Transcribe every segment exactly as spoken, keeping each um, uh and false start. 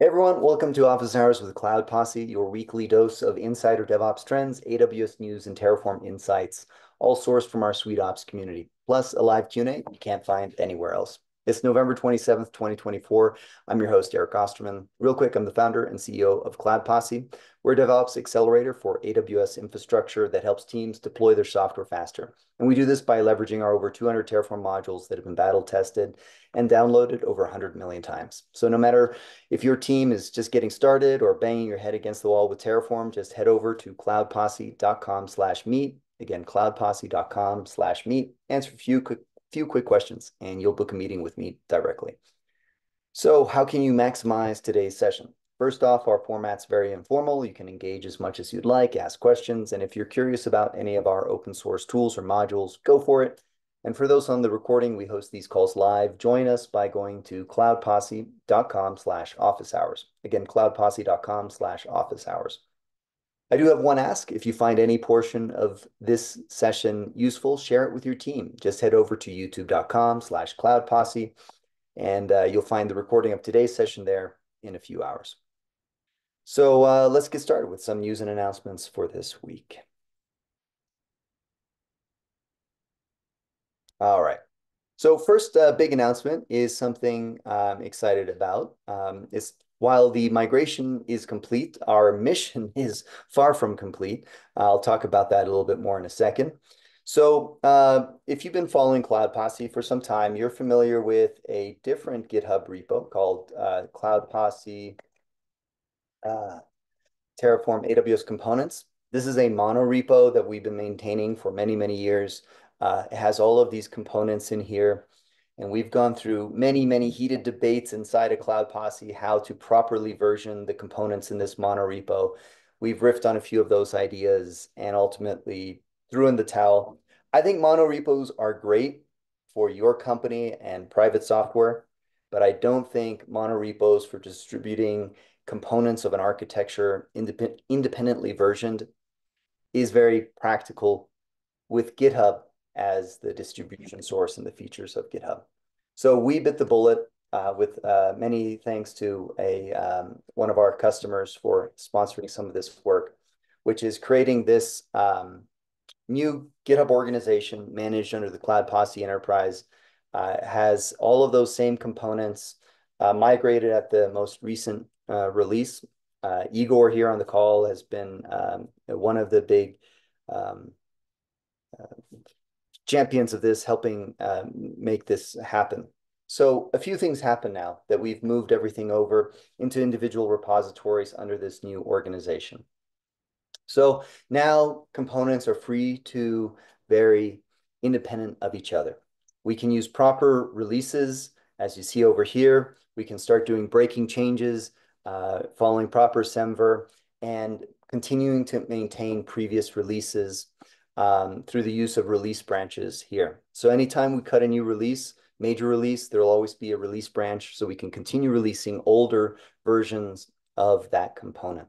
Hey everyone, welcome to Office Hours with Cloud Posse, your weekly dose of insider DevOps trends, A W S news, and Terraform insights, all sourced from our SweetOps community, plus a live Q and A you can't find anywhere else. It's November twenty-seventh, twenty twenty-four. I'm your host, Eric Osterman. Real quick, I'm the founder and C E O of Cloud Posse. We're a DevOps accelerator for A W S infrastructure that helps teams deploy their software faster. And we do this by leveraging our over two hundred Terraform modules that have been battle tested and downloaded over one hundred million times. So no matter if your team is just getting started or banging your head against the wall with Terraform, just head over to cloud posse dot com slash meet. Again, cloud posse dot com slash meet. Answer a few quick, few quick questions and you'll book a meeting with me directly. So how can you maximize today's session? First off, our format's very informal. You can engage as much as you'd like, ask questions, and if you're curious about any of our open source tools or modules, go for it. And for those on the recording, we host these calls live. Join us by going to cloud posse dot com slash office hours. Again, cloud posse dot com slash office hours. I do have one ask. If you find any portion of this session useful, share it with your team. Just head over to youtube dot com slash cloud posse, and uh, you'll find the recording of today's session there in a few hours. So uh, let's get started with some news and announcements for this week. All right. So first uh, big announcement is something I'm excited about. Um, it's, while the migration is complete, our mission is far from complete. I'll talk about that a little bit more in a second. So uh, if you've been following Cloud Posse for some time, you're familiar with a different GitHub repo called uh, Cloud Posse Uh, Terraform A W S components. This is a mono repo that we've been maintaining for many, many years. Uh, it has all of these components in here. And we've gone through many, many heated debates inside of Cloud Posse, how to properly version the components in this mono repo. We've riffed on a few of those ideas and ultimately threw in the towel. I think mono repos are great for your company and private software, but I don't think mono repos for distributing components of an architecture independ independently versioned is very practical with GitHub as the distribution source and the features of GitHub. So we bit the bullet uh, with uh, many thanks to a um, one of our customers for sponsoring some of this work, which is creating this um, new GitHub organization managed under the Cloud Posse Enterprise. Uh, has all of those same components uh, migrated at the most recent Uh, release. Uh, Igor here on the call has been um, one of the big um, uh, champions of this, helping uh, make this happen. So a few things happen now that we've moved everything over into individual repositories under this new organization. So now components are free to vary independent of each other. We can use proper releases, as you see over here. We can start doing breaking changes, Uh, following proper Semver and continuing to maintain previous releases um, through the use of release branches here. So anytime we cut a new release, major release, there'll always be a release branch so we can continue releasing older versions of that component.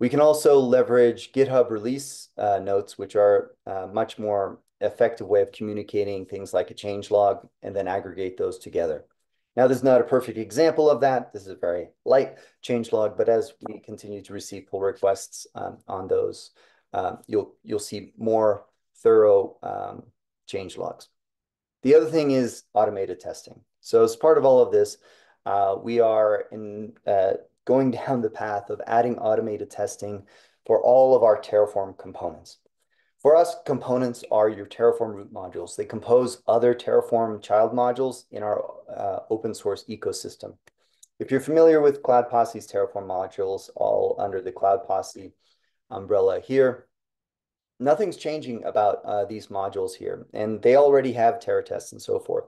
We can also leverage GitHub release uh, notes, which are a much more effective way of communicating things like a change log and then aggregate those together. Now, this is not a perfect example of that. This is a very light changelog, but as we continue to receive pull requests um, on those, uh, you'll, you'll see more thorough um, changelogs. The other thing is automated testing. So as part of all of this, uh, we are in, uh, going down the path of adding automated testing for all of our Terraform components. For us, components are your Terraform root modules. They compose other Terraform child modules in our uh, open source ecosystem. If you're familiar with Cloud Posse's Terraform modules, all under the Cloud Posse umbrella here, nothing's changing about uh, these modules here, and they already have Terra tests and so forth.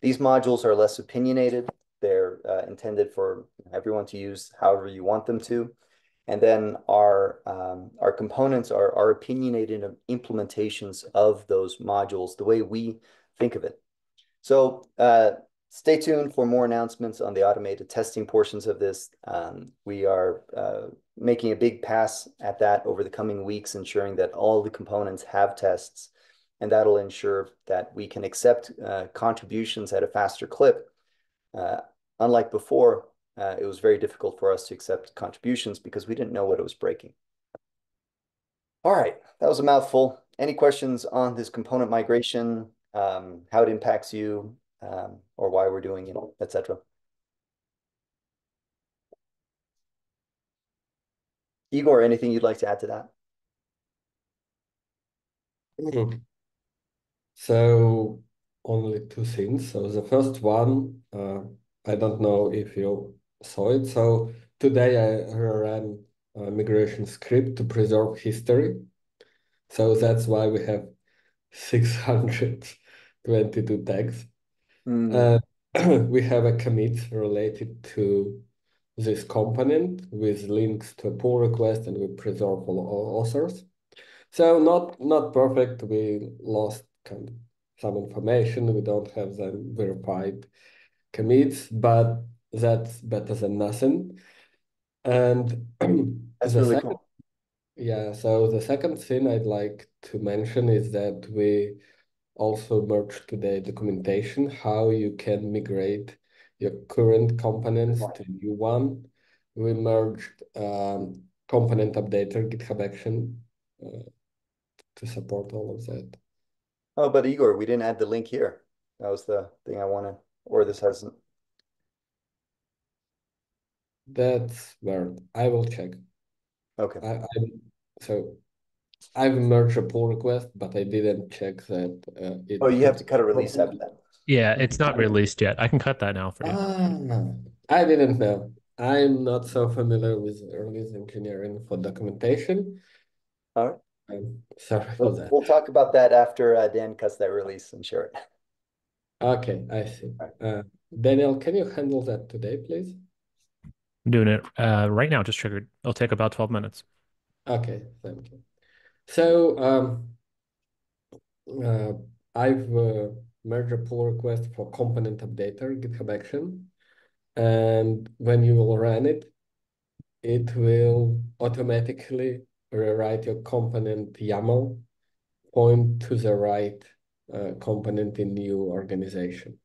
These modules are less opinionated. They're uh, intended for everyone to use however you want them to. And then our, um, our components are, are opinionated implementations of those modules, the way we think of it. So uh, stay tuned for more announcements on the automated testing portions of this. Um, we are uh, making a big pass at that over the coming weeks, ensuring that all the components have tests, and that'll ensure that we can accept uh, contributions at a faster clip, uh, unlike before, uh, it was very difficult for us to accept contributions because we didn't know what it was breaking. All right, that was a mouthful. Any questions on this component migration, um, how it impacts you, um, or why we're doing it, et cetera? Igor, anything you'd like to add to that? Mm-hmm. So only two things. So the first one, uh, I don't know if you saw it. So today I ran a migration script to preserve history. So that's why we have six hundred twenty-two tags. Mm. Uh, we have a commit related to this component with links to a pull request, and we preserve all authors. So not, not perfect. We lost kind of some information. We don't have them verified commits, but that's better than nothing. And that's really second, cool. Yeah, so the second thing I'd like to mention is that we also merged today documentation, how you can migrate your current components right. to new one. We merged um, component updater, GitHub Action uh, to support all of that. Oh, but Igor, we didn't add the link here. That was the thing I wanted, or this hasn't. That's weird. I will check. Okay. I, I, so I've merged a pull request, but I didn't check that. Uh, it oh, you have to cut a release after that. Yeah, it's not released yet. I can cut that now for you. Ah, I didn't know. I'm not so familiar with release engineering for documentation. All right. I'm sorry for we'll, that. We'll talk about that after uh, Dan cuts that release and share it. Okay, I see. Uh, Daniel, can you handle that today, please? I'm doing it uh, right now, just triggered. It'll take about twelve minutes. Okay, thank you. So um, uh, I've uh, merged a pull request for component updater, GitHub Action. And when you will run it, it will automatically rewrite your component YAML, point to the right uh, component in new organization.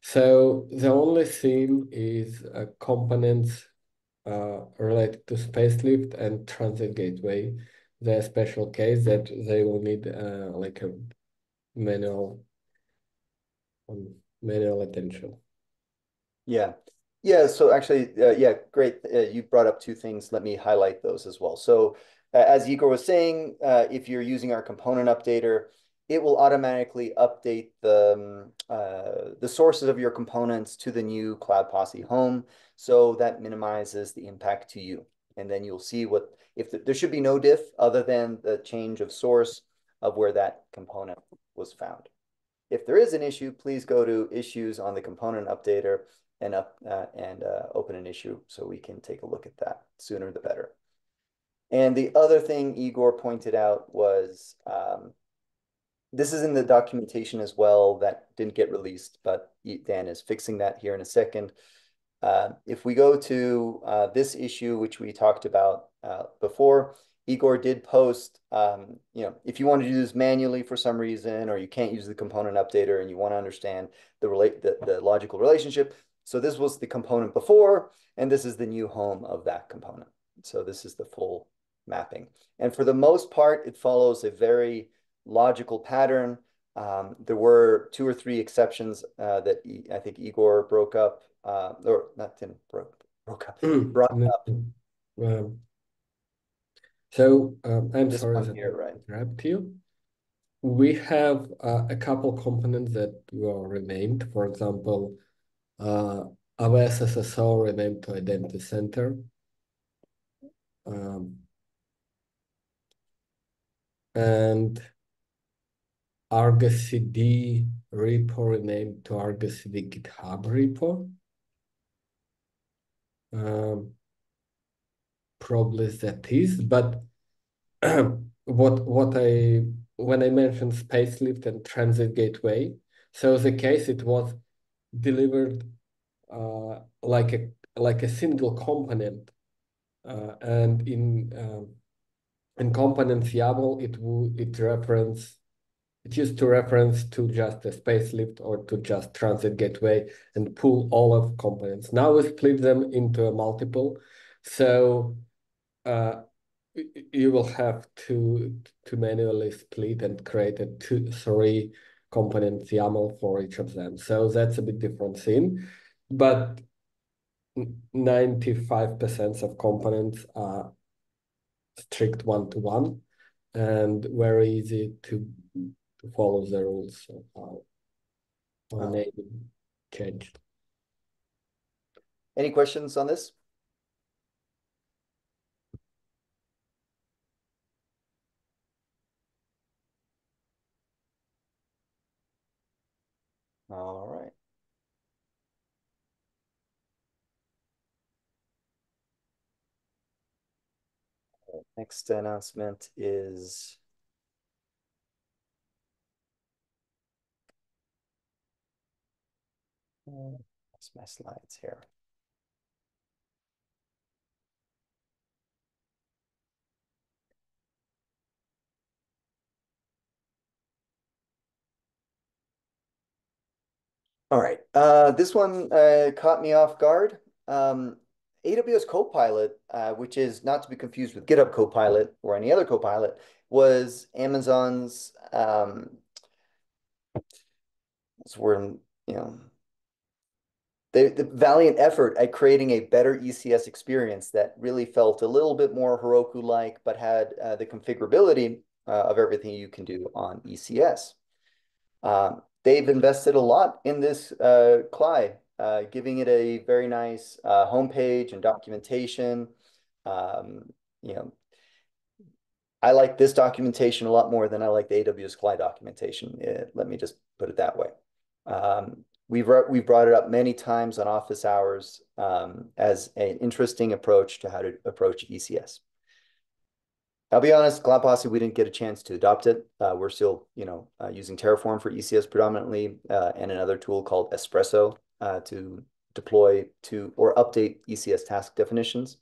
So the only thing is uh, components uh, related to Spacelift and Transit Gateway. They're a special case that they will need uh, like a manual, um, manual attention. Yeah. Yeah, so actually, uh, yeah, great. Uh, you brought up two things. Let me highlight those as well. So uh, as Igor was saying, uh, if you're using our component updater, it will automatically update the, um, uh, the sources of your components to the new Cloud Posse home. So that minimizes the impact to you. And then you'll see what, if the, there should be no diff other than the change of source of where that component was found. If there is an issue, please go to issues on the component updater and up uh, and uh, open an issue so we can take a look at that. Sooner the better. And the other thing Igor pointed out was um, this is in the documentation as well that didn't get released, but Dan is fixing that here in a second. Uh, if we go to uh, this issue, which we talked about uh, before, Igor did post, um, you know, if you want to do this manually for some reason, or you can't use the component updater and you want to understand the, relate the, the logical relationship. So this was the component before, and this is the new home of that component. So this is the full mapping. And for the most part, it follows a very logical pattern. Um, there were two or three exceptions uh, that e I think Igor broke up, uh, or not didn't broke, broke up, brought up. Um, so um, I'm this sorry that I grabbed you. We have uh, a couple components that were renamed. For example, uh, A W S S S O renamed to Identity Center. Um, and Argo C D repo renamed to Argo C D GitHub repo. Um, probably that is, but what what I when I mentioned Spacelift and Transit Gateway, so the case it was delivered uh, like a like a single component, uh, and in um, in components YAML it would it reference It used to reference to just a Spacelift or to just Transit Gateway and pull all of components. Now we split them into a multiple. So uh, you will have to, to manually split and create a two, three components YAML for each of them. So that's a big difference in, but ninety-five percent of components are strict one-to-one and very easy to follow the rules of how wow. naming changed. Any questions on this? All right. Next announcement is that's my slides here. All right, uh, this one uh, caught me off guard. Um, A W S Copilot, uh, which is not to be confused with GitHub Copilot or any other Copilot, was Amazon's um, what's the word, you know, the, the valiant effort at creating a better E C S experience that really felt a little bit more Heroku-like, but had uh, the configurability uh, of everything you can do on E C S. Um, they've invested a lot in this uh, C L I. Uh, giving it a very nice uh, homepage and documentation. Um, you know, I like this documentation a lot more than I like the A W S C L I documentation. It, let me just put it that way. Um, we've we've brought it up many times on office hours um, as an interesting approach to how to approach E C S. I'll be honest, Cloud Posse, we didn't get a chance to adopt it. Uh, we're still, you know, uh, using Terraform for E C S predominantly uh, and another tool called Espresso. Uh, to deploy to or update E C S task definitions.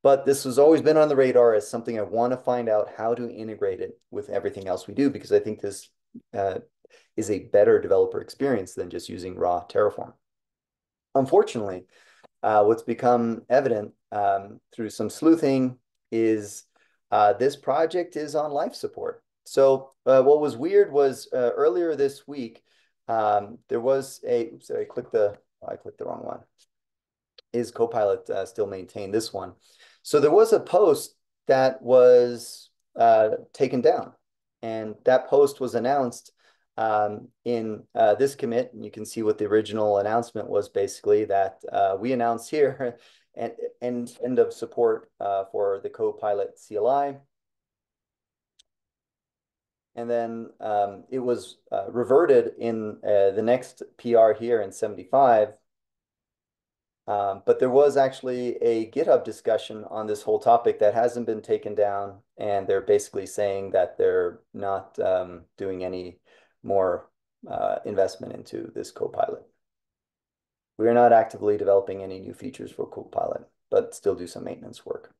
But this has always been on the radar as something I want to find out how to integrate it with everything else we do, because I think this uh, is a better developer experience than just using raw Terraform. Unfortunately, uh, what's become evident um, through some sleuthing is uh, this project is on life support. So uh, what was weird was uh, earlier this week, Um, there was a, oops, I clicked the, oh, I clicked the wrong one. Is Copilot uh, still maintain this one? So there was a post that was uh, taken down, and that post was announced um, in uh, this commit. And you can see what the original announcement was, basically that uh, we announce here and end, end of support uh, for the Copilot C L I. And then um, it was uh, reverted in uh, the next P R here in seventy-five. Um, but there was actually a GitHub discussion on this whole topic that hasn't been taken down. And they're basically saying that they're not um, doing any more uh, investment into this Copilot. We are not actively developing any new features for Copilot, but still do some maintenance work.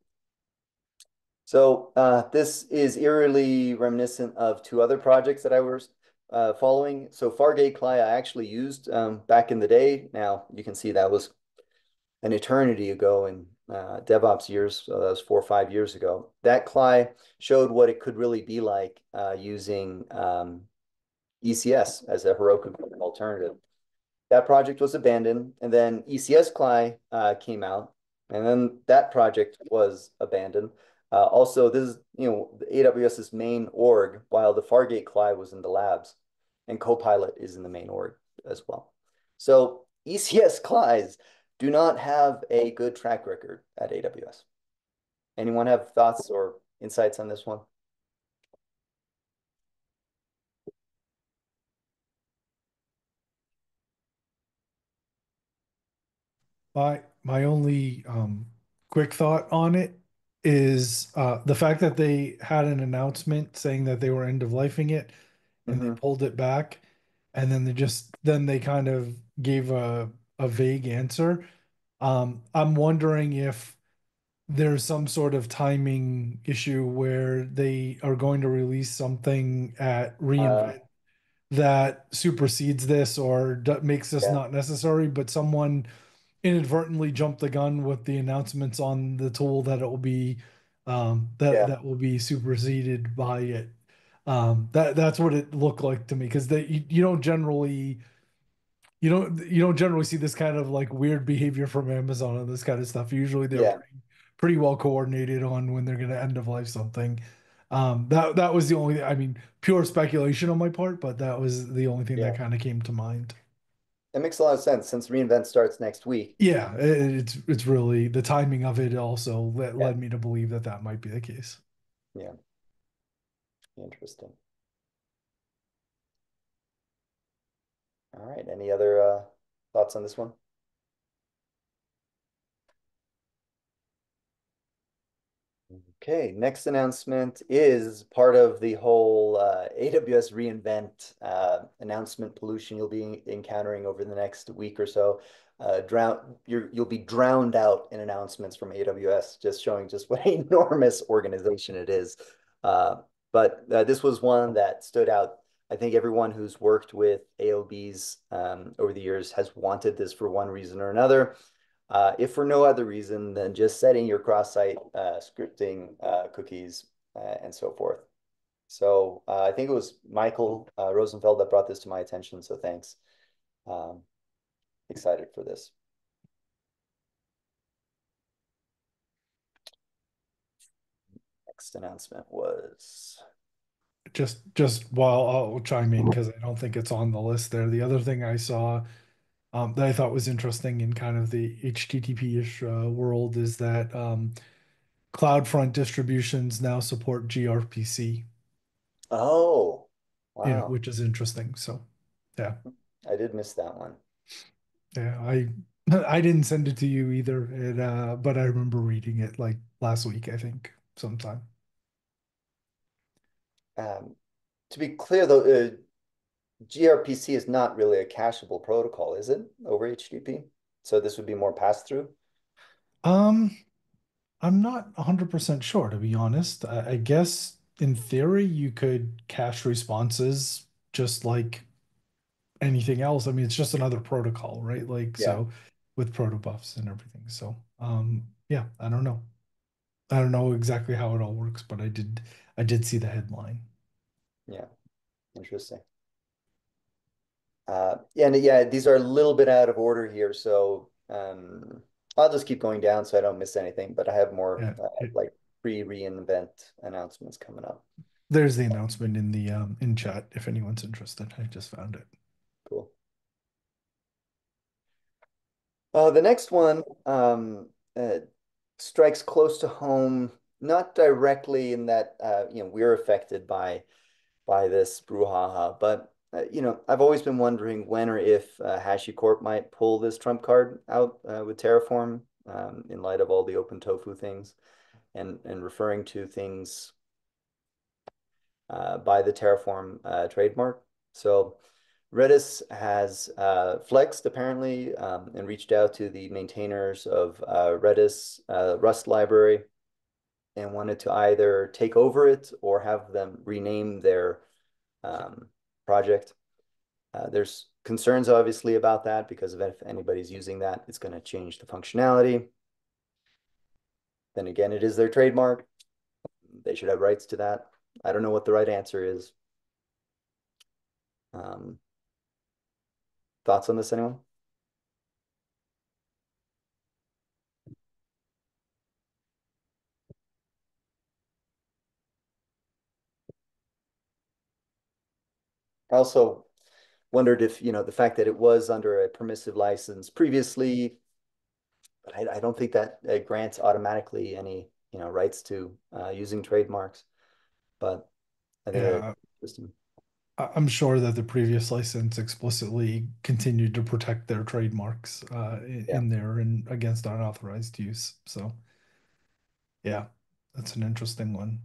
So uh, this is eerily reminiscent of two other projects that I was uh, following. So Fargate C L I I actually used um, back in the day. Now you can see that was an eternity ago in uh, DevOps years. So that was four or five years ago. That C L I showed what it could really be like uh, using um, E C S as a Heroku alternative. That project was abandoned, and then E C S C L I uh, came out, and then that project was abandoned. Uh, also, this is, you know, AWS's main org, while the Fargate C L I was in the labs, and Copilot is in the main org as well. So E C S C L Is do not have a good track record at A W S. Anyone have thoughts or insights on this one? My, my only um, quick thought on it is uh, the fact that they had an announcement saying that they were end-of-lifing it, and mm-hmm. they pulled it back, and then they just then they kind of gave a, a vague answer. Um, I'm wondering if there's some sort of timing issue where they are going to release something at reInvent uh, that supersedes this or d makes this yeah. not necessary, but someone inadvertently jumped the gun with the announcements on the tool that it will be um, that yeah. that will be superseded by it. Um, that that's what it looked like to me, because that you, you don't generally you don't you don't generally see this kind of like weird behavior from Amazon and this kind of stuff. Usually they're yeah. pretty, pretty well coordinated on when they're going to end of life something. Um, that that was the only, I mean, pure speculation on my part, but that was the only thing yeah. that kind of came to mind. That makes a lot of sense since reInvent starts next week. Yeah, it, it's it's really the timing of it also led, yeah. led me to believe that that might be the case. Yeah. Interesting. All right. Any other uh, thoughts on this one? Okay. Next announcement is part of the whole uh, A W S reInvent uh, announcement pollution you'll be encountering over the next week or so. Uh, drown, you're, you'll be drowned out in announcements from A W S, just showing just what an enormous organization it is. Uh, But uh, this was one that stood out. I think everyone who's worked with A L Bs um, over the years has wanted this for one reason or another. Uh, if for no other reason than just setting your cross-site uh, scripting uh, cookies uh, and so forth. So uh, I think it was Michael uh, Rosenfeld that brought this to my attention. So thanks. Um, excited for this. Next announcement was just just while I'll chime in because I don't think it's on the list there. The other thing I saw um, that I thought was interesting in kind of the H T T P-ish uh, world is that um, CloudFront distributions now support gRPC. Oh, wow! You know, which is interesting. So, yeah, I did miss that one. Yeah, I I didn't send it to you either, and, uh, but I remember reading it like last week, I think. Sometime. Um, to be clear, though, uh, gRPC is not really a cacheable protocol, is it, over H T T P? So this would be more pass-through? Um, I'm not one hundred percent sure, to be honest. I, I guess, in theory, you could cache responses just like anything else. I mean, it's just another protocol, right? Like, yeah. so with protobufs and everything. So, um, yeah, I don't know. I don't know exactly how it all works, but I did I did see the headline. Yeah, interesting. Uh, yeah, and yeah, these are a little bit out of order here, so um, I'll just keep going down so I don't miss anything. But I have more yeah. uh, like pre reinvent announcements coming up. There's the announcement in the um, in chat if anyone's interested. I just found it. Cool. Uh, the next one. Um, uh, strikes close to home, not directly in that, uh, you know, we're affected by by this brouhaha, but, uh, you know, I've always been wondering when or if uh, HashiCorp might pull this trump card out uh, with Terraform um, in light of all the OpenTofu things and, and referring to things uh, by the Terraform uh, trademark. So Redis has uh, flexed, apparently, um, and reached out to the maintainers of uh, Redis uh, Rust library and wanted to either take over it or have them rename their um, project. Uh, there's concerns, obviously, about that because if, if anybody's using that, it's going to change the functionality. Then again, it is their trademark. They should have rights to that. I don't know what the right answer is. Um, Thoughts on this, anyone? I also wondered if, you know, the fact that it was under a permissive license previously, but I, I don't think that uh, grants automatically any, you know, rights to uh, using trademarks. But I think yeah. that's interesting. I'm sure that the previous license explicitly continued to protect their trademarks uh, in, yeah. in there and against unauthorized use. So, yeah, that's an interesting one.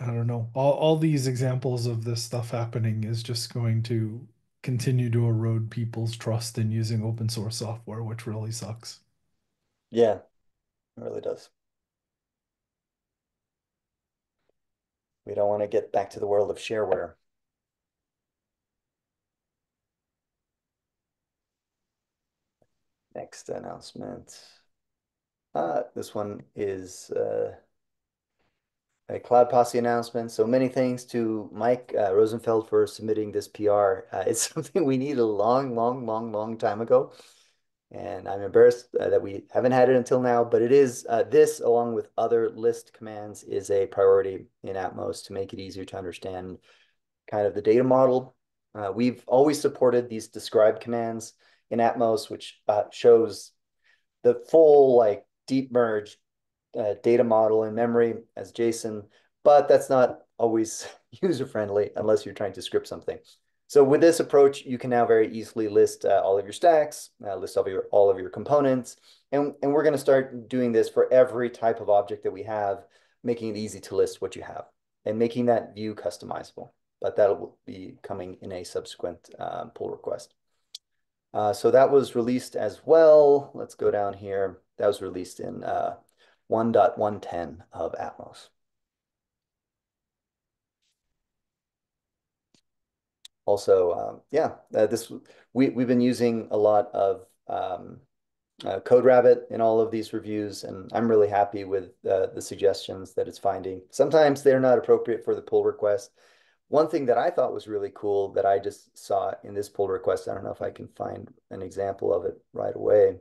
I don't know. All, all these examples of this stuff happening is just going to continue to erode people's trust in using open source software, which really sucks. Yeah, it really does. We don't want to get back to the world of shareware. Next announcement. Uh, this one is uh, a Cloud Posse announcement. So many thanks to Mike uh, Rosenfeld for submitting this P R. Uh, it's something we need a long, long, long, long time ago. And I'm embarrassed uh, that we haven't had it until now, but it is, uh, this along with other list commands is a priority in Atmos to make it easier to understand kind of the data model. Uh, we've always supported these describe commands in Atmos, which uh, shows the full like deep merge uh, data model in memory as JSON, but that's not always user-friendly unless you're trying to script something. So with this approach, you can now very easily list uh, all of your stacks, uh, list all of your, all of your components, and, and we're going to start doing this for every type of object that we have, making it easy to list what you have and making that view customizable. But that'll be coming in a subsequent uh, pull request. Uh, so that was released as well. Let's go down here. That was released in uh, one point one ten of Atmos. Also, um, yeah, uh, this we, we've been using a lot of um, uh, CodeRabbit in all of these reviews, and I'm really happy with uh, the suggestions that it's finding. Sometimes they're not appropriate for the pull request. One thing that I thought was really cool that I just saw in this pull request, I don't know if I can find an example of it right away,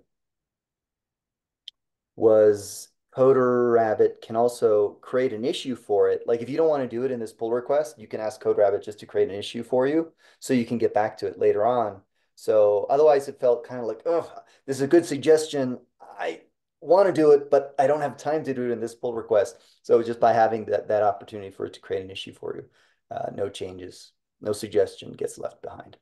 was CodeRabbit can also create an issue for it. Like if you don't want to do it in this pull request, you can ask CodeRabbit just to create an issue for you so you can get back to it later on. So otherwise it felt kind of like, oh, this is a good suggestion. I want to do it, but I don't have time to do it in this pull request. So just by having that, that opportunity for it to create an issue for you, uh, no changes, no suggestion gets left behind.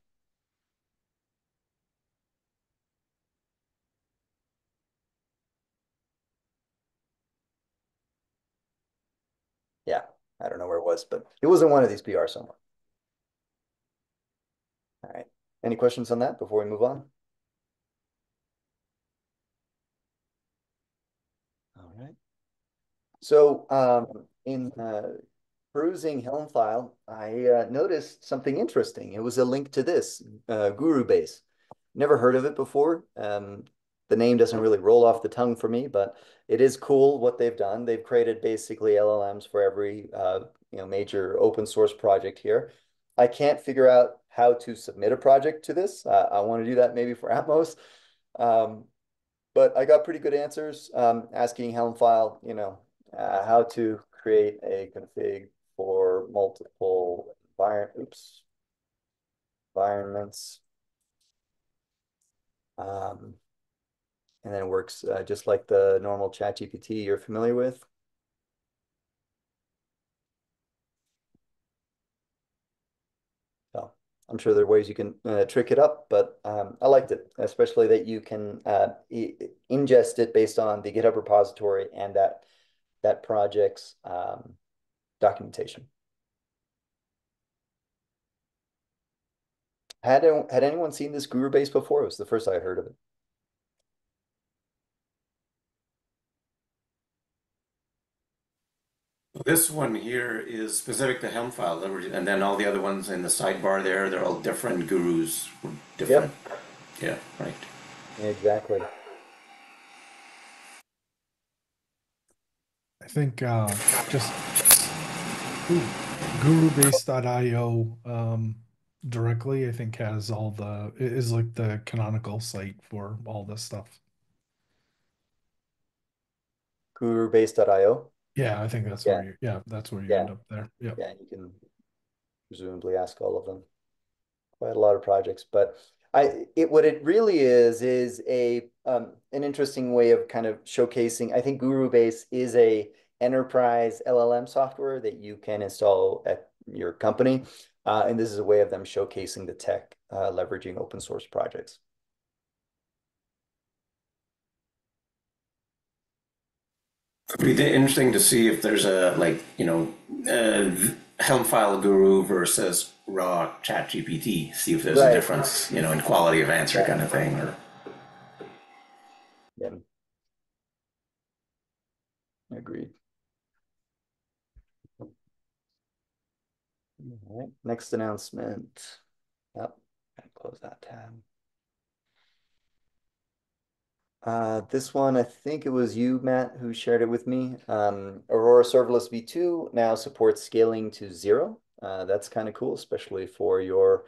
Yeah, I don't know where it was, but it was in one of these P R somewhere. All right. Any questions on that before we move on? All right. So um, in uh, perusing Helmfile, I uh, noticed something interesting. It was a link to this, uh, GuruBase. Never heard of it before. Um, The name doesn't really roll off the tongue for me, but it is cool what they've done. They've created basically L L Ms for every uh, you know, major open source project here. I can't figure out how to submit a project to this. Uh, I want to do that maybe for Atmos. Um, but I got pretty good answers um, asking Helmfile, you know, uh, how to create a config for multiple environment, oops, environments. Um, And then it works uh, just like the normal ChatGPT you're familiar with. So I'm sure there are ways you can uh, trick it up, but um, I liked it, especially that you can uh, e ingest it based on the GitHub repository and that, that project's um, documentation. Had, had anyone seen this GuruBase before? It was the first I heard of it. This one here is specific to Helmfile, and then all the other ones in the sidebar there, they're all different gurus. Different. Yep. Yeah, right. Exactly. I think uh, just gurubase dot i o um, directly, I think, has all the, is like the canonical site for all this stuff. gurubase dot i o? Yeah, I think that's yeah. where you yeah, that's where you yeah. end up there. Yeah. Yeah, you can presumably ask all of them. Quite a lot of projects, but I it what it really is is a um an interesting way of kind of showcasing. I think GuruBase is a enterprise L L M software that you can install at your company. Uh, and this is a way of them showcasing the tech, uh, leveraging open source projects. It'd be interesting to see if there's a, like, you know, uh, Helmfile Guru versus raw ChatGPT, see if there's right. a difference, you know, in quality of answer yeah. kind of thing. Or... Yeah. Agreed. All right, next announcement. Yep, gotta close that tab. Uh, this one, I think it was you, Matt, who shared it with me. Um, Aurora Serverless v two now supports scaling to zero. Uh, that's kind of cool, especially for your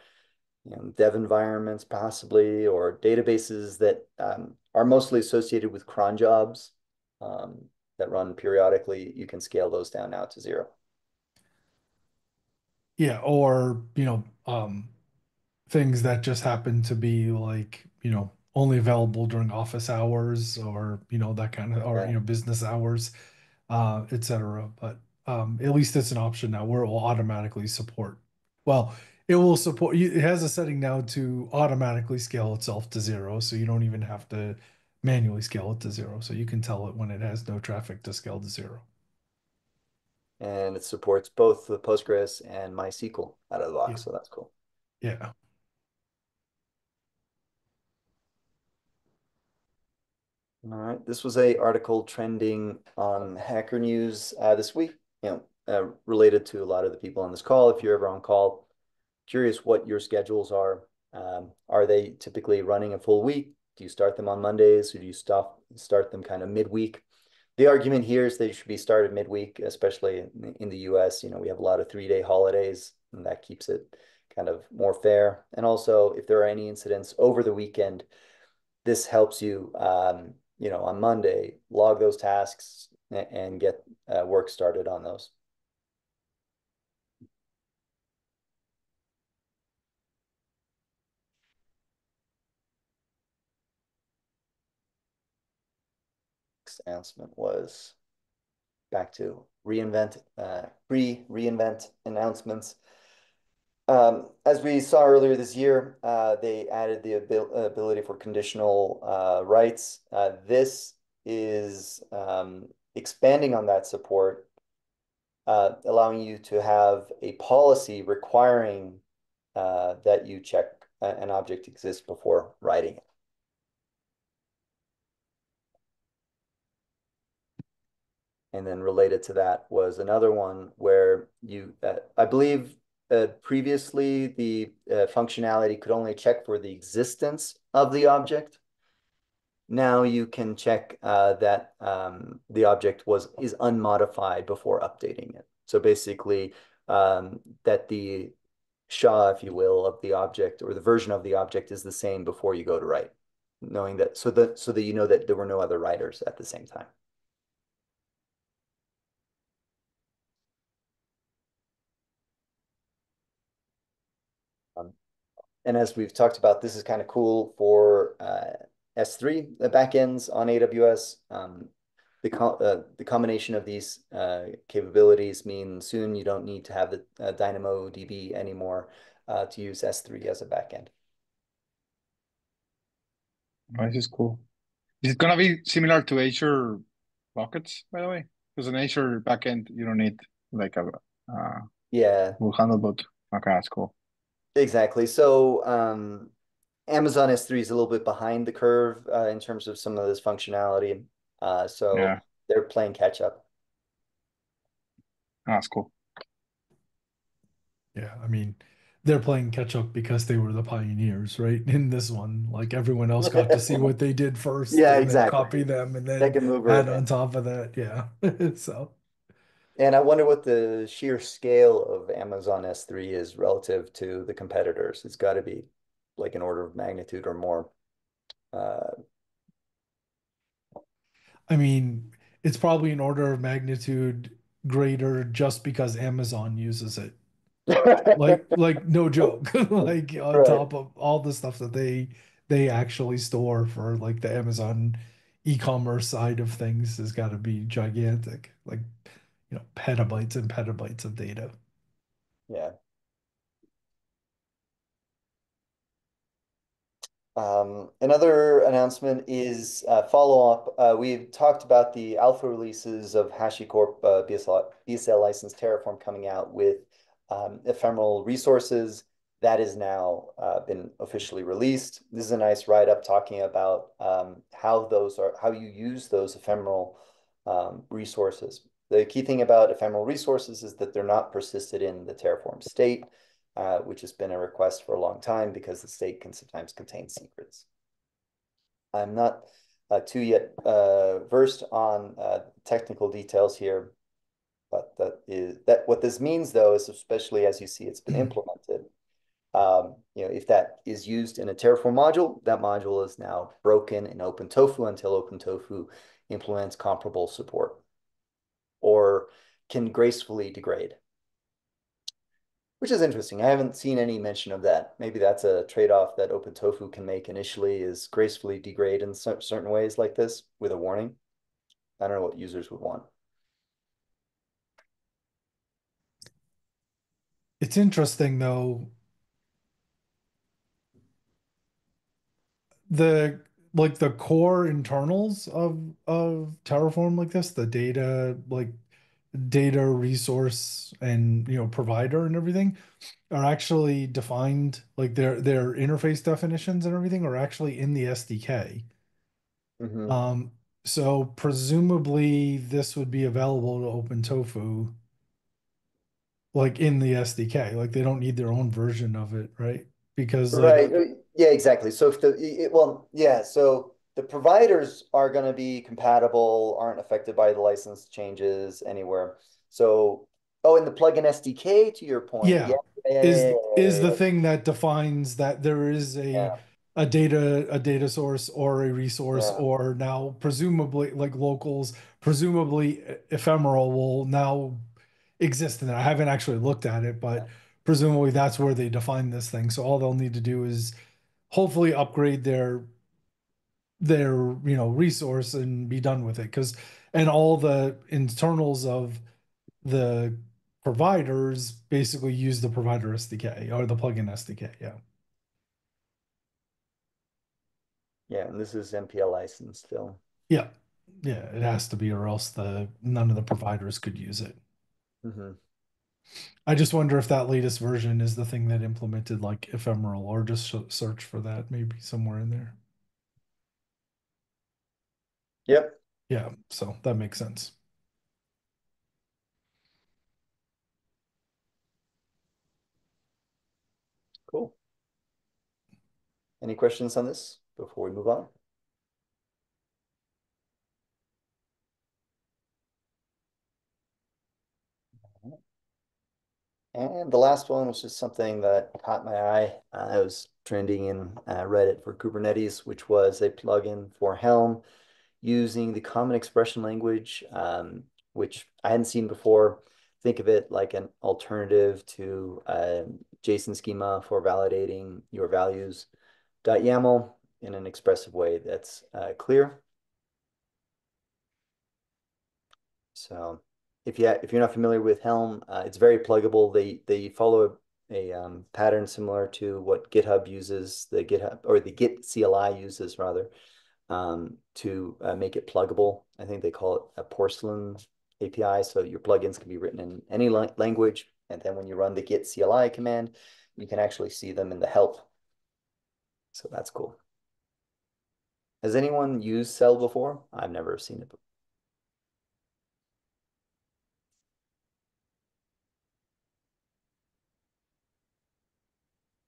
you know, dev environments, possibly, or databases that um, are mostly associated with cron jobs um, that run periodically. You can scale those down now to zero. Yeah, or, you know, um, things that just happen to be like, you know, only available during office hours or, you know, that kind of, or, right. you know, business hours, uh, et cetera. But um, at least it's an option now where it will automatically support. Well, it will support, it has a setting now to automatically scale itself to zero. So you don't even have to manually scale it to zero. So you can tell it when it has no traffic to scale to zero. And it supports both the Postgres and MySQL out of the box. Yeah. So that's cool. Yeah. All right. This was a article trending on Hacker News uh, this week, you know, uh, related to a lot of the people on this call. If you're ever on call, curious what your schedules are. Um, are they typically running a full week? Do you start them on Mondays or do you stop, start them kind of midweek? The argument here is they should be started midweek, especially in the U S. You know, we have a lot of three-day holidays, and that keeps it kind of more fair. And also, if there are any incidents over the weekend, this helps you um, you know, on Monday, log those tasks and get uh, work started on those. Next announcement was back to reInvent, uh, pre-reInvent announcements. Um, as we saw earlier this year, uh, they added the abil ability for conditional uh, rights. Uh, this is um, expanding on that support, uh, allowing you to have a policy requiring uh, that you check an object exists before writing it. And then related to that was another one where you, uh, I believe, Uh, previously, the uh, functionality could only check for the existence of the object. Now you can check uh, that um, the object was is unmodified before updating it. So basically, um, that the S H A, if you will, of the object or the version of the object is the same before you go to write, knowing that so that so that you know that there were no other writers at the same time. And as we've talked about, this is kind of cool for uh, S three the backends on A W S. Um, the, co uh, the combination of these uh, capabilities mean soon you don't need to have the uh, DynamoDB anymore uh, to use S three as a backend. Oh, this is cool. Is it going to be similar to Azure buckets, by the way? Because an Azure backend, you don't need like a uh, yeah. We'll handle both. Okay, that's cool. Exactly. So um, Amazon S three is a little bit behind the curve uh, in terms of some of this functionality. Uh, so yeah. They're playing catch up. Oh, that's cool. Yeah, I mean, they're playing catch up because they were the pioneers, right? In this one, like everyone else got to see what they did first. Yeah, and exactly. Then copy them and then they can move add on top of that. Yeah. So. And I wonder what the sheer scale of Amazon S three is relative to the competitors. It's got to be like an order of magnitude or more. Uh, I mean, it's probably an order of magnitude greater just because Amazon uses it. like, like no joke. like on right. top of all the stuff that they they actually store for like the Amazon e-commerce side of things has got to be gigantic. Like. You know, petabytes and petabytes of data. Yeah. Um, another announcement is uh, follow-up. Uh, we've talked about the alpha releases of HashiCorp uh, B S L license Terraform coming out with um, ephemeral resources. That is now uh, been officially released. This is a nice write-up talking about um, how those are, how you use those ephemeral um, resources. The key thing about ephemeral resources is that they're not persisted in the Terraform state, uh, which has been a request for a long time because the state can sometimes contain secrets. I'm not uh, too yet uh, versed on uh, technical details here, but that is that what this means, though, is especially as you see it's been implemented. Um, you know, if that is used in a Terraform module, that module is now broken in OpenTofu until OpenTofu implements comparable support or can gracefully degrade, which is interesting. I haven't seen any mention of that. Maybe that's a trade-off that OpenTofu can make initially, is gracefully degrade in certain ways like this with a warning. I don't know what users would want. It's interesting, though. The like the core internals of of Terraform like this, the data like data resource and you know provider and everything are actually defined, like their their interface definitions and everything are actually in the S D K. Mm-hmm. Um, so presumably this would be available to OpenTofu like in the S D K. Like they don't need their own version of it, right? Because right. Like, yeah, exactly. So if the, it, well, yeah, so the providers are going to be compatible, aren't affected by the license changes anywhere. So, oh, and the plugin S D K, to your point. Yeah. yeah. Is, is the thing that defines that there is a, yeah. a data, a data source or a resource, yeah. or now presumably like locals, presumably ephemeral will now exist in that. I haven't actually looked at it, but yeah. presumably that's where they define this thing. So all they'll need to do is hopefully upgrade their their you know resource and be done with it, because and all the internals of the providers basically use the provider S D K or the plugin S D K. Yeah. Yeah, and this is M P L licensed still. Yeah, yeah, it has to be, or else the none of the providers could use it. Mm-hmm. I just wonder if that latest version is the thing that implemented like ephemeral, or just search for that maybe somewhere in there. Yep. Yeah, so that makes sense. Cool. Any questions on this before we move on? And the last one was just something that caught my eye. Uh, I was trending in uh, Reddit for Kubernetes, which was a plugin for Helm using the common expression language, um, which I hadn't seen before. Think of it like an alternative to a JSON schema for validating your values.yaml in an expressive way that's uh, clear. So If you if you're not familiar with Helm, uh, it's very pluggable. They they follow a, a um, pattern similar to what GitHub uses, the GitHub or the Git C L I uses rather, um, to uh, make it pluggable. I think they call it a porcelain A P I. So your plugins can be written in any la language, and then when you run the Git C L I command, you can actually see them in the help. So that's cool. Has anyone used Cell before? I've never seen it before.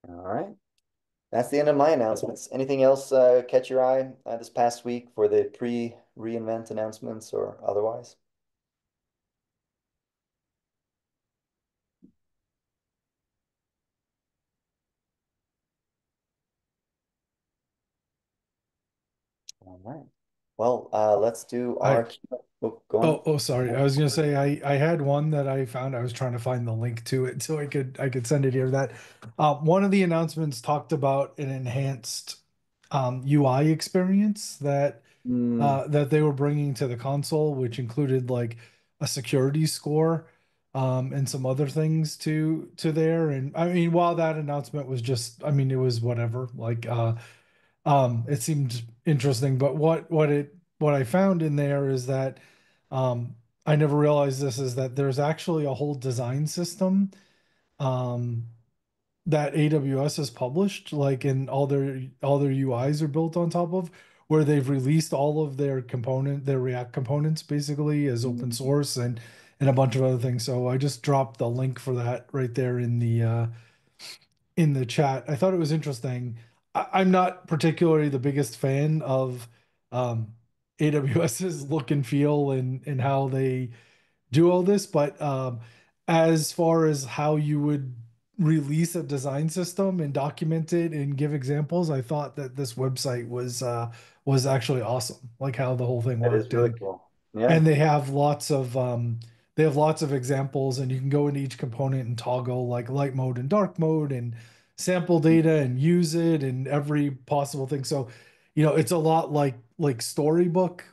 All right. That's the end of my announcements. Anything else uh, catch your eye uh, this past week for the pre-reInvent announcements or otherwise? All right. Well, uh, let's do our... I... Oh, go on. Oh, oh, sorry. I was going to say I, I had one that I found. I was trying to find the link to it so I could I could send it here. That uh, one of the announcements talked about an enhanced um, U I experience that mm. uh, that they were bringing to the console, which included like a security score um, and some other things to to there. And I mean, while that announcement was just, I mean, it was whatever. Like, uh, um, it seemed interesting, but what what it what I found in there is that. Um, I never realized this is that there's actually a whole design system um, that A W S has published, like in all their all their U Is are built on top of, where they've released all of their component, their React components basically as open source and and a bunch of other things. So I just dropped the link for that right there in the uh, in the chat. I thought it was interesting. I, I'm not particularly the biggest fan of um, AWS's look and feel and and how they do all this, but um, as far as how you would release a design system and document it and give examples, I thought that this website was uh, was actually awesome. Like how the whole thing worked. It is really cool. Yeah. And they have lots of um, they have lots of examples, and you can go into each component and toggle like light mode and dark mode and sample data and use it and every possible thing. So, you know, it's a lot like like Storybook.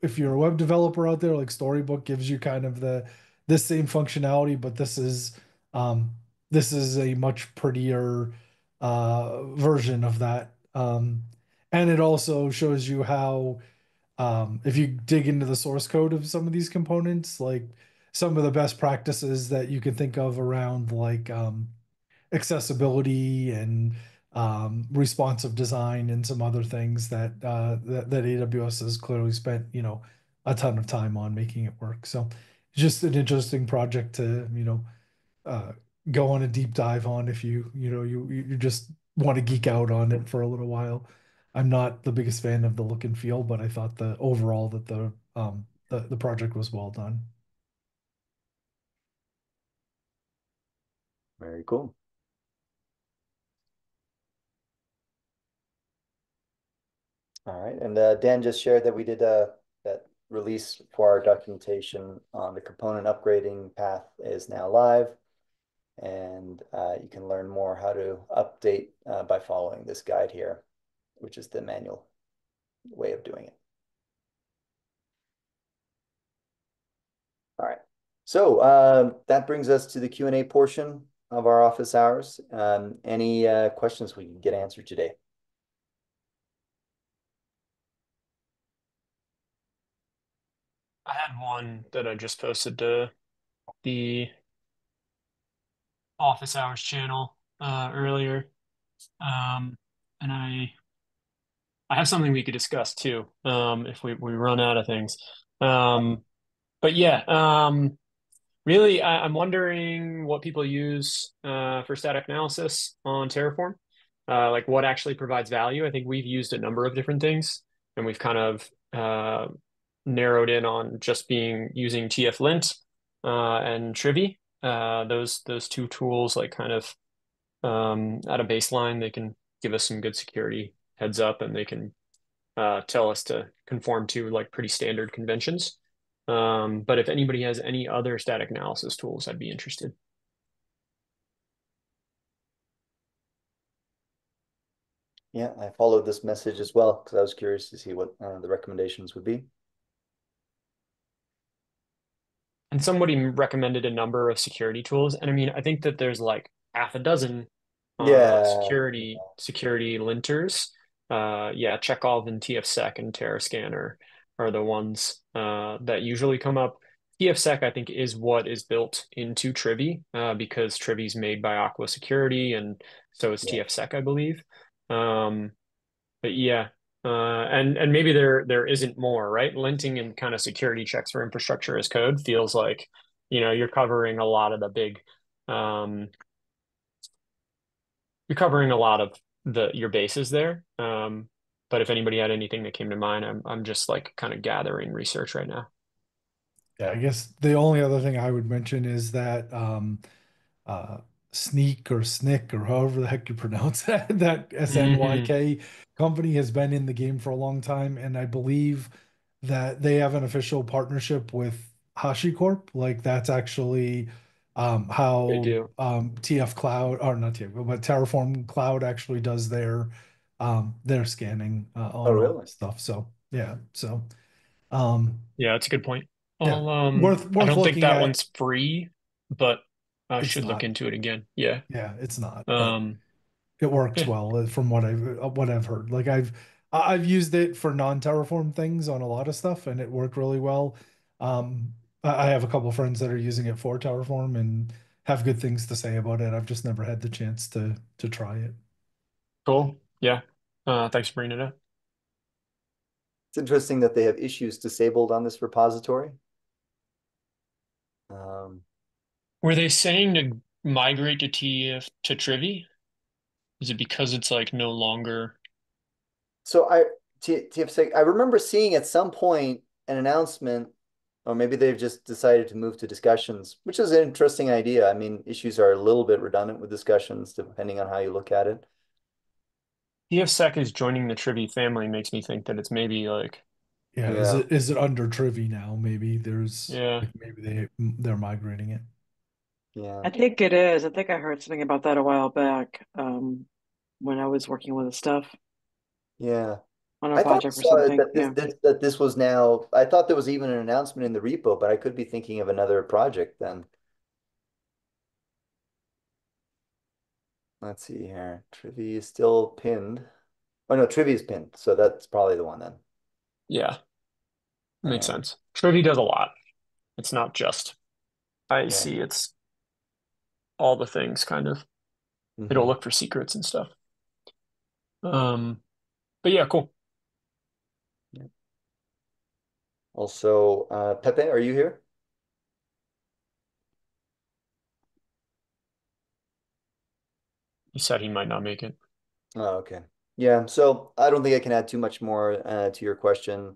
If you're a web developer out there, like Storybook gives you kind of the the same functionality, but this is um, this is a much prettier uh, version of that. Um, and it also shows you how, um, if you dig into the source code of some of these components, like some of the best practices that you can think of around like um, accessibility and um, responsive design and some other things that, uh, that that A W S has clearly spent, you know, a ton of time on making it work. So just an interesting project to, you know, uh, go on a deep dive on if you, you know, you you just want to geek out on it for a little while. I'm not the biggest fan of the look and feel, but I thought the overall that the um the, the project was well done. Very cool. All right, and uh, Dan just shared that we did uh, that release for our documentation on the component upgrading path is now live. And uh, you can learn more how to update uh, by following this guide here, which is the manual way of doing it. All right, so uh, that brings us to the Q and A portion of our office hours. Um, any uh, questions we can get answered today? I had one that I just posted to the office hours channel uh, earlier, um, and I I have something we could discuss too um, if we, we run out of things. Um, but yeah, um, really, I, I'm wondering what people use uh, for static analysis on Terraform, uh, like what actually provides value. I think we've used a number of different things, and we've kind of uh, narrowed in on just being using T F Lint uh, and Trivy. Uh, those those two tools, like kind of um, at a baseline, they can give us some good security heads up, and they can uh, tell us to conform to like pretty standard conventions. Um, but if anybody has any other static analysis tools, I'd be interested. Yeah, I followed this message as well because I was curious to see what uh, the recommendations would be. And somebody recommended a number of security tools. And I mean, I think that there's like half a dozen uh, yeah. security security linters. Uh, yeah, Chekhov and TFSec and TerraScanner are the ones uh, that usually come up. TFSec, I think, is what is built into Trivy uh, because Trivy's made by Aqua Security, and so is yeah. TFSec, I believe. Um, but yeah. Uh, and and maybe there there isn't more, right? Linting and kind of security checks for infrastructure as code feels like, you know, you're covering a lot of the big, um, you're covering a lot of the your bases there. Um, but if anybody had anything that came to mind, I'm I'm just like kind of gathering research right now. Yeah, I guess the only other thing I would mention is that um, uh, Sneak or Snick or however the heck you pronounce that, that S N Y K. Mm. Company has been in the game for a long time, and I believe that they have an official partnership with HashiCorp. Like that's actually um, how they do. Um, T F Cloud, or not T F, but Terraform Cloud actually does their um, their scanning uh, on oh, really? all that stuff. So yeah, so um, yeah, that's a good point. Yeah. I'll, um, worth, worth I don't think that at. one's free, but I it's should not. look into it again. Yeah, yeah, it's not. Um, It works well from what I've what I've heard. Like I've I've used it for non-Terraform things on a lot of stuff, and it worked really well. Um, I have a couple of friends that are using it for Terraform and have good things to say about it. I've just never had the chance to to try it. Cool. Yeah. Uh, thanks for bringing it up. It's interesting that they have issues disabled on this repository. Um, Were they saying to migrate to T F to Trivy? Is it because it's like no longer? So I TFSec, I remember seeing at some point an announcement, or maybe they've just decided to move to discussions, which is an interesting idea. I mean, issues are a little bit redundant with discussions, depending on how you look at it. TFSec is joining the Trivy family makes me think that it's maybe like, yeah, yeah. Is it is it under Trivy now? Maybe there's yeah, like maybe they they're migrating it. Yeah, I think it is. I think I heard something about that a while back um, when I was working with the stuff. Yeah, on a project or something. That this, yeah. this, that this was now. I thought there was even an announcement in the repo, but I could be thinking of another project then. Let's see here. Trivy is still pinned. Oh no, Trivy is pinned. So that's probably the one then. Yeah, makes um, sense. Trivy does a lot. It's not just I E C. Yeah. It's all the things, kind of. Mm-hmm. It'll look for secrets and stuff. Um, but yeah, cool. Yeah. Also, uh, Pepe, are you here? He said he might not make it. Oh, okay. Yeah, so I don't think I can add too much more uh, to your question.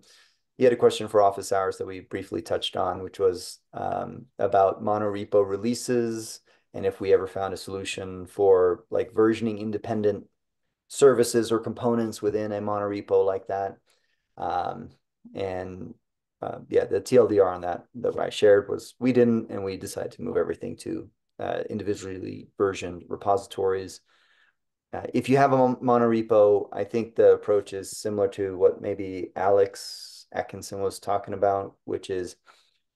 You had a question for office hours that we briefly touched on, which was um, about monorepo releases, and if we ever found a solution for like versioning independent services or components within a monorepo like that. Um, and uh, yeah, the T L D R on that that I shared was we didn't, and we decided to move everything to uh, individually versioned repositories. Uh, if you have a monorepo, I think the approach is similar to what maybe Alex Atkinson was talking about, which is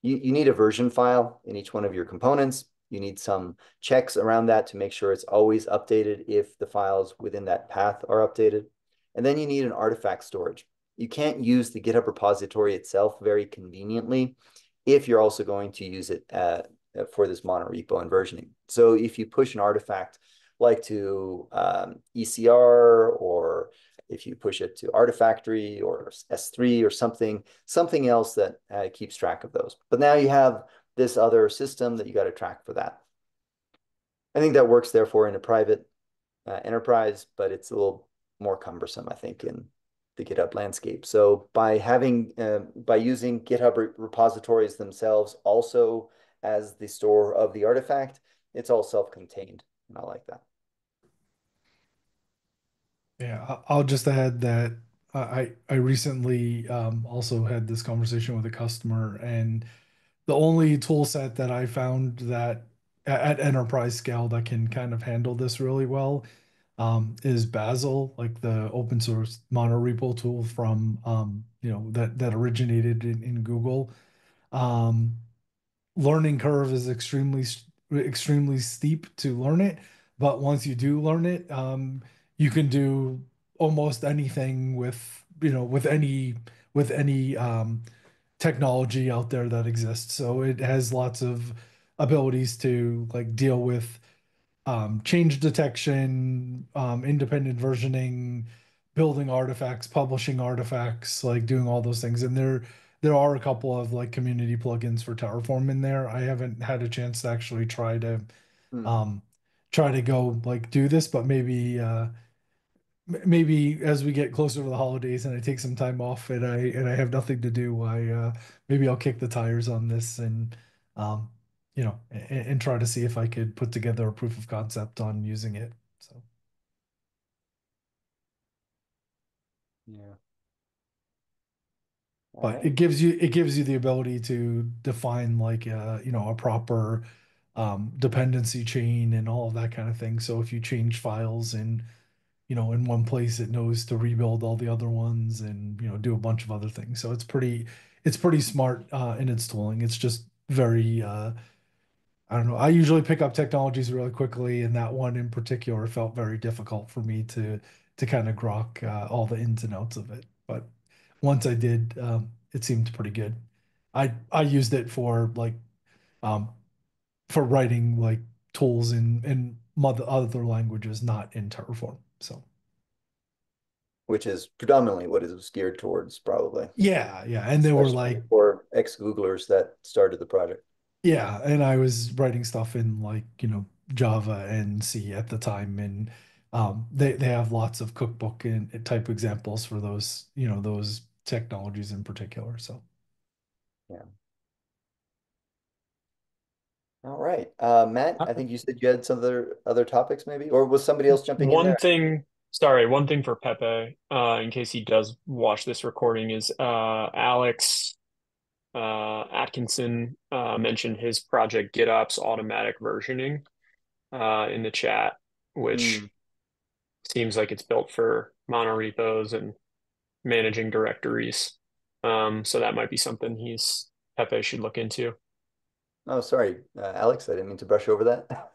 you, you need a version file in each one of your components. You need some checks around that to make sure it's always updated if the files within that path are updated. And then you need an artifact storage. You can't use the GitHub repository itself very conveniently if you're also going to use it uh, for this monorepo and versioning. So if you push an artifact like to um, E C R, or if you push it to Artifactory or S three or something, something else that uh, keeps track of those. But now you have this other system that you got to track for that. I think that works, therefore, in a private uh, enterprise, but it's a little more cumbersome, I think, in the GitHub landscape. So by having, uh, by using GitHub re repositories themselves also as the store of the artifact, it's all self-contained, and I like that. Yeah, I'll just add that I, I recently um, also had this conversation with a customer, and the only tool set that I found that at enterprise scale that can kind of handle this really well um, is Bazel, like the open source monorepo tool from, um, you know, that, that originated in, in Google. Um, learning curve is extremely, extremely steep to learn it. But once you do learn it, um, you can do almost anything with, you know, with any, with any, um, technology out there that exists. So it has lots of abilities to like deal with um, change detection, um, independent versioning, building artifacts, publishing artifacts, like doing all those things. And there, there are a couple of like community plugins for Terraform in there. I haven't had a chance to actually try to mm. um, try to go like do this, but maybe uh, Maybe as we get closer to the holidays and I take some time off and I and I have nothing to do, I uh, maybe I'll kick the tires on this and um, you know and, and try to see if I could put together a proof of concept on using it. So yeah, all but right. It gives you it gives you the ability to define like uh, you know a proper um, dependency chain and all of that kind of thing. So if you change files and you know, in one place, it knows to rebuild all the other ones and, you know, do a bunch of other things. So it's pretty, it's pretty smart uh, in its tooling. It's just very, uh, I don't know. I usually pick up technologies really quickly, and that one in particular felt very difficult for me to, to kind of grok uh, all the ins and outs of it. But once I did, um, it seemed pretty good. I, I used it for like, um, for writing like tools in, in other languages, not in Terraform. So which is predominantly what it's geared towards, probably. Yeah, yeah. And they were like... or ex-Googlers that started the project. Yeah, and I was writing stuff in, like, you know, Java and C at the time, and um, they, they have lots of cookbook and type examples for those, you know, those technologies in particular, so. Yeah. All right. Uh, Matt, I think you said you had some other, other topics maybe, or was somebody else jumping one in there? thing, sorry, one thing for Pepe, uh, in case he does watch this recording, is uh, Alex uh, Atkinson uh, mentioned his project GitOps automatic versioning uh, in the chat, which mm. seems like it's built for monorepos and managing directories. Um, so that might be something he's Pepe should look into. Oh, sorry, uh, Alex, I didn't mean to brush over that.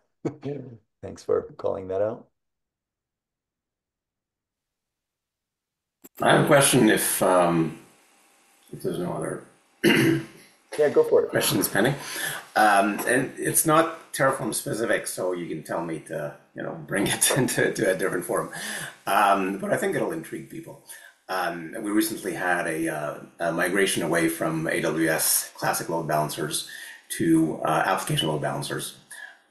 Thanks for calling that out. I have a question if, um, if there's no other yeah, go for it. questions pending. Um, and it's not Terraform specific, so you can tell me to you know bring it into to a different forum. Um, but I think it'll intrigue people. Um, we recently had a, uh, a migration away from A W S classic load balancers to uh, application load balancers.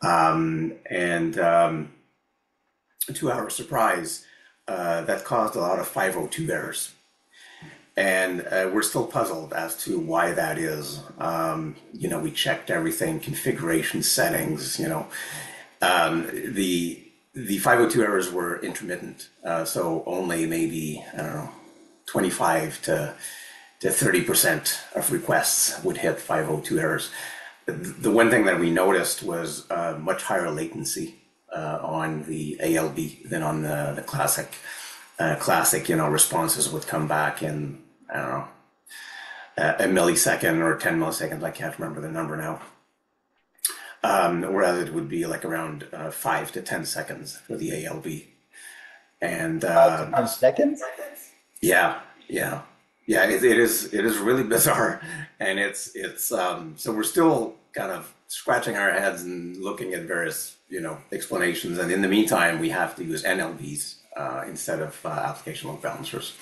Um, and um, to our surprise, uh, that caused a lot of five oh two errors. And uh, we're still puzzled as to why that is. Um, you know, we checked everything, configuration settings, you know. Um, the, the five oh two errors were intermittent. Uh, so only maybe, I don't know, twenty-five to thirty percent of requests would hit five oh two errors. The one thing that we noticed was uh, much higher latency uh, on the A L B than on the, the classic. Uh, classic, you know, responses would come back in, I don't know, a millisecond or ten milliseconds. I can't remember the number now. Um, whereas it would be like around uh, five to ten seconds for the A L B. And uh, on seconds? Yeah, yeah. Yeah, it, it is. It is really bizarre, and it's it's. Um, so we're still kind of scratching our heads and looking at various, you know, explanations. And in the meantime, we have to use N L Bs uh, instead of uh, application load balancers,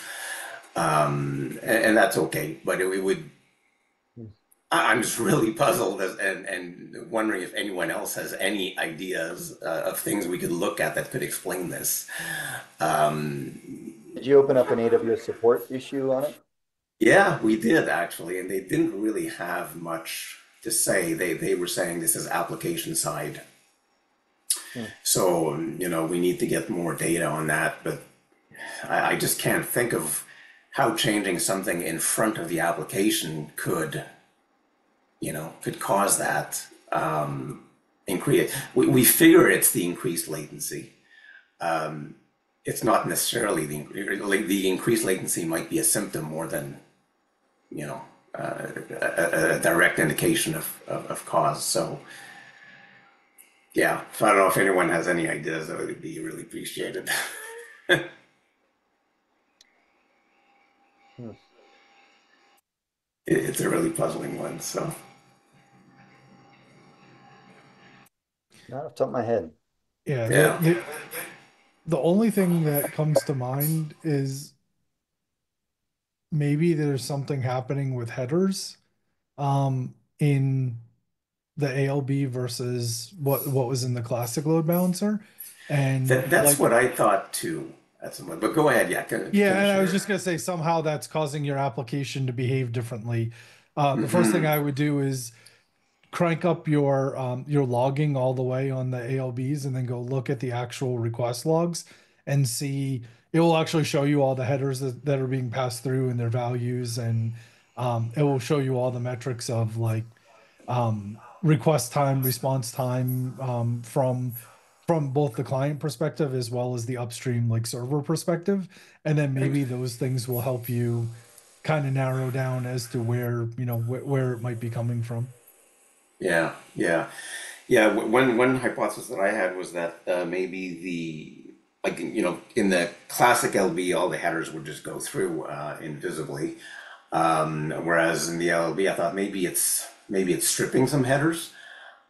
um, and, and that's okay. But it, it would. I'm just really puzzled as, and and wondering if anyone else has any ideas uh, of things we could look at that could explain this. Um, Did you open up an A W S support issue on it? Yeah, we did actually, and they didn't really have much to say. They they were saying this is application side. Hmm. So, you know, we need to get more data on that, but I, I just can't think of how changing something in front of the application could, you know, could cause that um, increase. We, we figure it's the increased latency. Um, it's not necessarily the, the increased latency might be a symptom more than, you know, uh, a, a direct indication of, of, of cause. So, yeah, so I don't know if anyone has any ideas, that would be really appreciated. Hmm. it, it's a really puzzling one, so. Not off the top of my head. Yeah. yeah. yeah. The only thing that comes to mind is maybe there's something happening with headers um, in the A L B versus what what was in the classic load balancer, and that, that's like, what I thought too. That's what, but go ahead, yeah. Can, yeah, can and I was just gonna say somehow that's causing your application to behave differently. Uh, the mm-hmm. first thing I would do is crank up your um, your logging all the way on the A L Bs, and then go look at the actual request logs and see. It will actually show you all the headers that, that are being passed through and their values, and um, it will show you all the metrics of like um, request time, response time um, from from both the client perspective as well as the upstream like server perspective, and then maybe those things will help you kind of narrow down as to where you know wh where it might be coming from. Yeah, yeah, yeah. One one hypothesis that I had was that uh, maybe the like you know in the classic L B all the headers would just go through uh, invisibly, um, whereas in the L B I thought maybe it's maybe it's stripping some headers,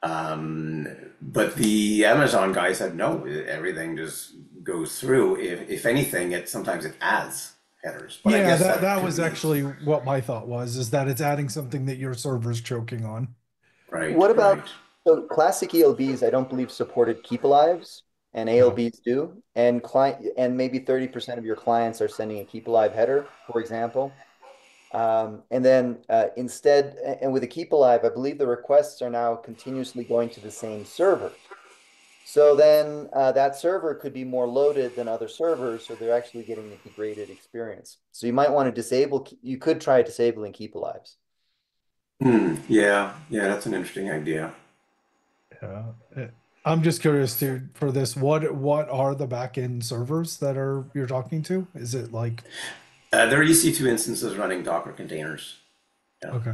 um, but the Amazon guy said no, everything just goes through. If, if anything, it sometimes it adds headers. But yeah, I guess that, that, that was actually what my thought was, is that it's adding something that your server's choking on. Right. What about right. So classic E L Bs, I don't believe supported keep alives, and A L Bs do, and client, and maybe thirty percent of your clients are sending a keep alive header, for example. Um, and then uh, instead, and with a keep alive, I believe the requests are now continuously going to the same server. So then uh, that server could be more loaded than other servers, so they're actually getting a degraded experience. So you might want to disable, you could try disabling keep alives. Hmm. Yeah, yeah, that's an interesting idea. Yeah. I'm just curious to for this, what what are the backend servers that are you're talking to? Is it like uh, they're E C two instances running Docker containers? Yeah. Okay.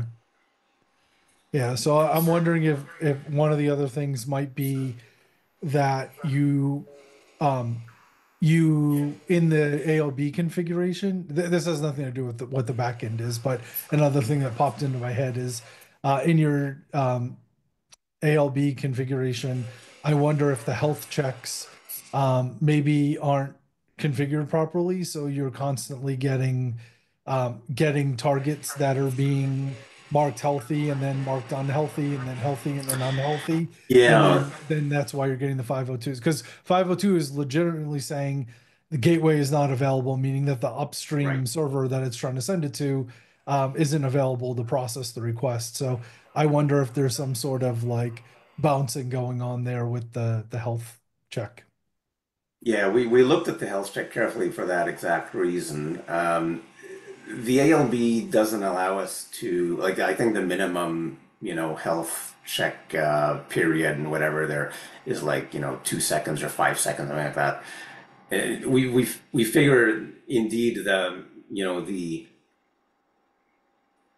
Yeah, so I'm wondering if if one of the other things might be that you um you in the A L B configuration. Th this has nothing to do with the, what the backend is, but another thing that popped into my head is uh, in your um, A L B configuration, I wonder if the health checks um, maybe aren't configured properly, so you're constantly getting um, getting targets that are being marked healthy and then marked unhealthy and then healthy and then unhealthy. Yeah. Then, then that's why you're getting the five oh twos, because five oh two is legitimately saying the gateway is not available, meaning that the upstream right. server that it's trying to send it to um, isn't available to process the request. So I wonder if there's some sort of like bouncing going on there with the, the health check. Yeah, we, we looked at the health check carefully for that exact reason. Um, the A L B doesn't allow us to, like, I think the minimum, you know, health check uh, period and whatever there is like, you know, two seconds or five seconds, something like that. And we, we, we figure indeed the, you know, the,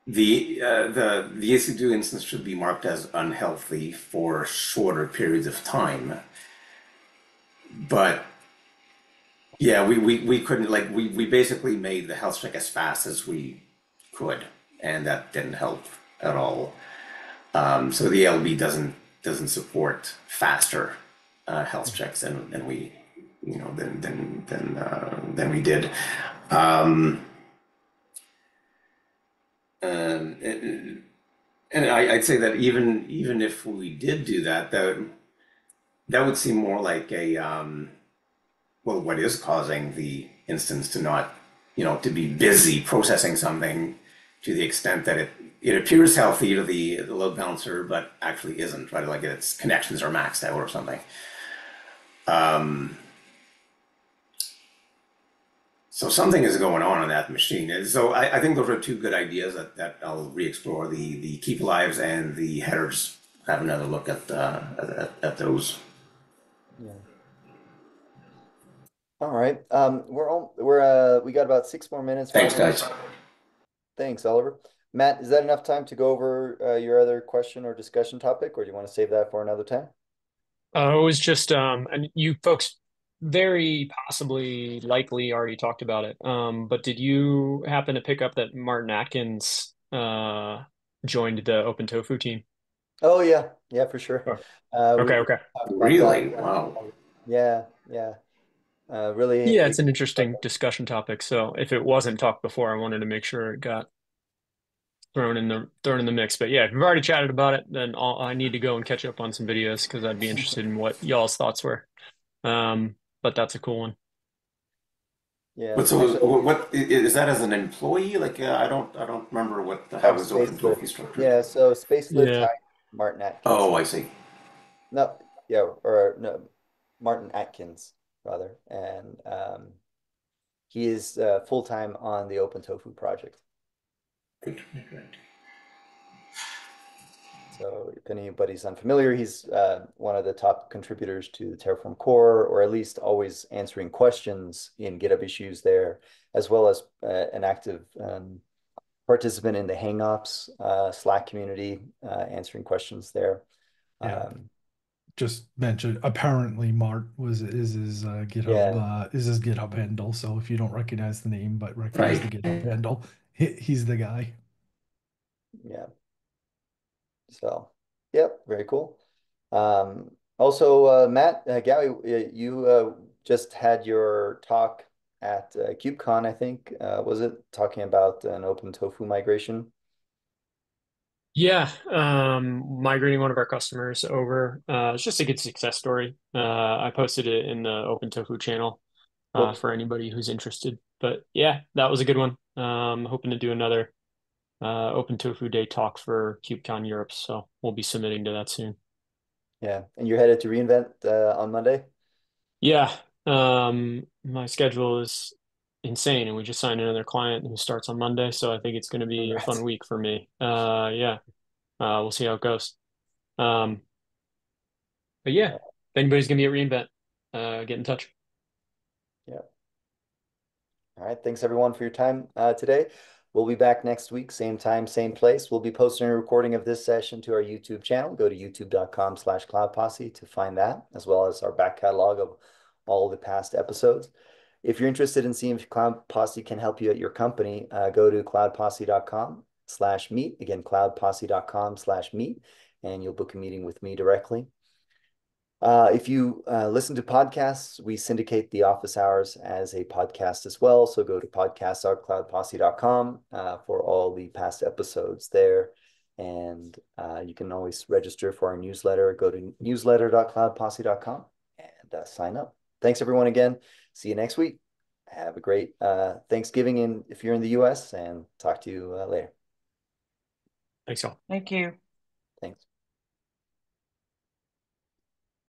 The, uh, the the E C two instance should be marked as unhealthy for shorter periods of time. But yeah, we, we, we couldn't, like, we, we basically made the health check as fast as we could, and that didn't help at all. Um, so the A L B doesn't doesn't support faster uh, health checks than, than we you know than than than uh, than we did. Um, Um, and, and I, I'd say that even even if we did do that, that that would seem more like a um, well, what is causing the instance to not, you know, to be busy processing something to the extent that it it appears healthy to the, the load balancer, but actually isn't, right? Like its connections are maxed out or something. Um, So something is going on on that machine. And so I, I think those are two good ideas that, that I'll re-explore, the, the keep alives and the headers. Have another look at, uh, at, at those. Yeah. All right. Um, we're all, we're, uh, we got about six more minutes. Thanks, guys. Thanks, Oliver. Matt, is that enough time to go over uh, your other question or discussion topic, or do you want to save that for another time? Uh, it was just, um, and you folks very possibly likely already talked about it, um but did you happen to pick up that Martin Atkins uh joined the OpenTofu team? Oh yeah, yeah, for sure. Uh, okay, we, okay. Really? That. Wow. Yeah, yeah. Uh, really. Yeah, it's an interesting discussion topic. So if it wasn't talked before, I wanted to make sure it got thrown in the thrown in the mix. But yeah, if you've already chatted about it, then I'll, I need to go and catch up on some videos because I'd be interested in what y'all's thoughts were. Um, But that's a cool one. Yeah. What, so was, what is that as an employee? Like uh, I don't, I don't remember what the how was OpenTofu structure. Yeah. So Spacelift yeah. Martin Atkins. Oh, I see. No, yeah, or no, Martin Atkins rather, and um, he is uh, full time on the OpenTofu project. Good. Good. So if anybody's unfamiliar, he's uh, one of the top contributors to the Terraform core, or at least always answering questions in GitHub issues there, as well as uh, an active um, participant in the HangOps uh, Slack community, uh, answering questions there. Yeah. Um, Just mentioned, apparently Mart was is his uh, GitHub yeah. uh, is his GitHub handle. So if you don't recognize the name but recognize right. the GitHub handle, he, he's the guy. Yeah. So, yep, very cool. Um, also, uh, Matt uh, Gowie, you uh, just had your talk at uh, KubeCon, I think, uh, was it, talking about an OpenTofu migration? Yeah, um, migrating one of our customers over. Uh, it's just a good success story. Uh, I posted it in the OpenTofu channel uh, for anybody who's interested. But yeah, that was a good one. Um, hoping to do another uh, OpenTofu Day talk for KubeCon Europe. So we'll be submitting to that soon. Yeah, and you're headed to reInvent uh, on Monday? Yeah, um, my schedule is insane, and we just signed another client who starts on Monday, so I think it's going to be Congrats. a fun week for me. Uh, yeah, uh, we'll see how it goes. Um, but yeah, if anybody's going to be at reInvent, uh, get in touch. Yeah. All right, thanks everyone for your time uh, today. We'll be back next week, same time, same place. We'll be posting a recording of this session to our YouTube channel. Go to youtube dot com slash cloud posse to find that, as well as our back catalog of all the past episodes. If you're interested in seeing if Cloud Posse can help you at your company, uh, go to cloud posse dot com slash meet. Again, cloud posse dot com slash meet, and you'll book a meeting with me directly. Uh, if you uh, listen to podcasts, we syndicate the office hours as a podcast as well. So go to podcast dot cloud posse dot com uh, for all the past episodes there. And uh, you can always register for our newsletter. Go to newsletter dot cloud posse dot com and uh, sign up. Thanks, everyone, again. See you next week. Have a great uh, Thanksgiving in, if you're in the U S, and talk to you uh, later. Thanks, all. Thank you. Thanks.